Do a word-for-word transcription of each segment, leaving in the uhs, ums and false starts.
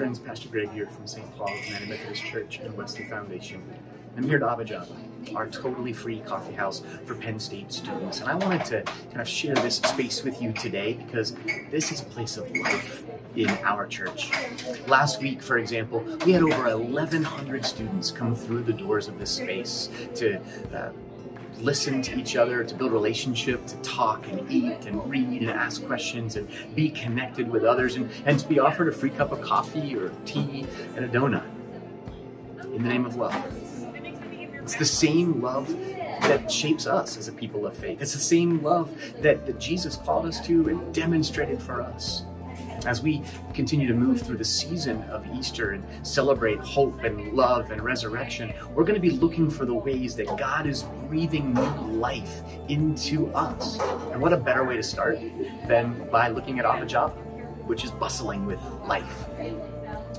friends Pastor Greg here from Saint Paul's United Methodist Church and Wesley Foundation. I'm here at Abba Java, our totally free coffee house for Penn State students, and I wanted to kind of share this space with you today because this is a place of life in our church. Last week, for example, we had over eleven hundred students come through the doors of this space to uh, listen to each other, to build relationship, to talk and eat and read and ask questions and be connected with others and, and to be offered a free cup of coffee or tea and a donut in the name of love. It's the same love that shapes us as a people of faith. It's the same love that, that Jesus called us to and demonstrated for us. As we continue to move through the season of Easter and celebrate hope and love and resurrection, we're going to be looking for the ways that God is breathing new life into us. And what a better way to start than by looking at Abba Java, which is bustling with life.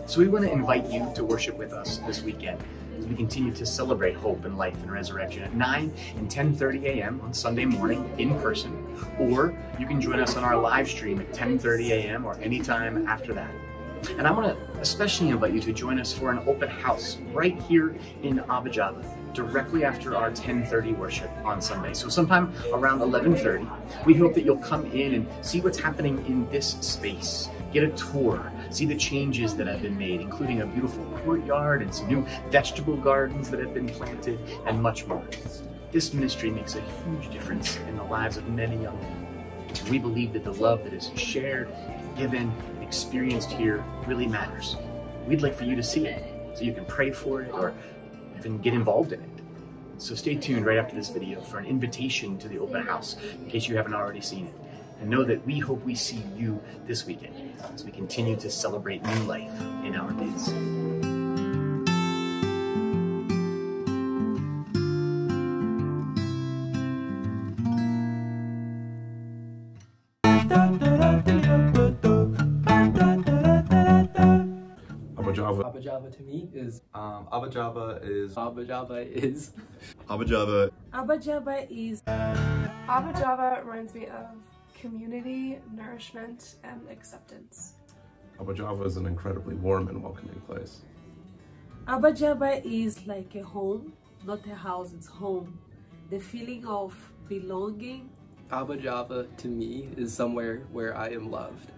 So we want to invite you to worship with us this weekend as we continue to celebrate hope and life and resurrection at nine and ten thirty a m on Sunday morning in person, or you can join us on our live stream at ten thirty a m or anytime after that. And I want to especially invite you to join us for an open house right here in Abba Java directly after our ten thirty worship on Sunday. So sometime around eleven thirty, we hope that you'll come in and see what's happening in this space. Get a tour, see the changes that have been made, including a beautiful courtyard and some new vegetable gardens that have been planted and much more. This ministry makes a huge difference in the lives of many young people. We believe that the love that is shared, given, experienced here really matters. We'd like for you to see it so you can pray for it or even get involved in it. So stay tuned right after this video for an invitation to the open house in case you haven't already seen it. And know that we hope we see you this weekend as we continue to celebrate new life in our days. Abba Java to me is um, Abba Java is Abba Java is Abba Java Abba Java is Abba Java reminds me of community, nourishment, and acceptance. Abba Java is an incredibly warm and welcoming place. Abba Java is like a home, not a house, it's home. The feeling of belonging. Abba Java to me is somewhere where I am loved.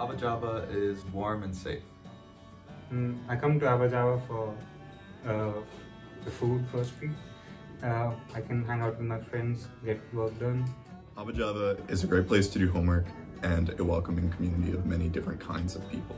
Abba Java is warm and safe. Mm, I come to Abba Java for uh, the food first thing. Uh, I can hang out with my friends, get work done. Abba Java is a great place to do homework and a welcoming community of many different kinds of people.